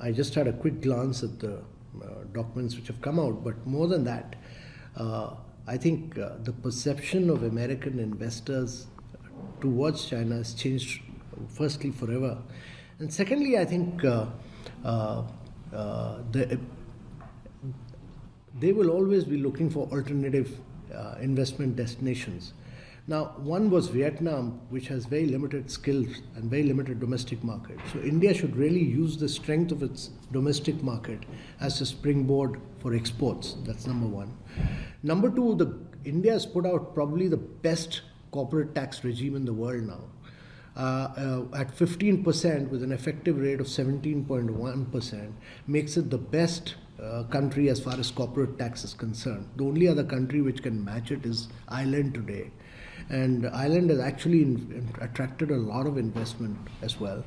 I just had a quick glance at the documents which have come out, but more than that, I think the perception of American investors towards China has changed, firstly, forever. And secondly, I think they will always be looking for alternative investment destinations. Now, one was Vietnam, which has very limited skills and very limited domestic market. So India should really use the strength of its domestic market as a springboard for exports. That's number one. Number two, India has put out probably the best corporate tax regime in the world now. At 15% with an effective rate of 17.1% makes it the best country as far as corporate tax is concerned. The only other country which can match it is Ireland today. And Ireland has actually attracted a lot of investment as well.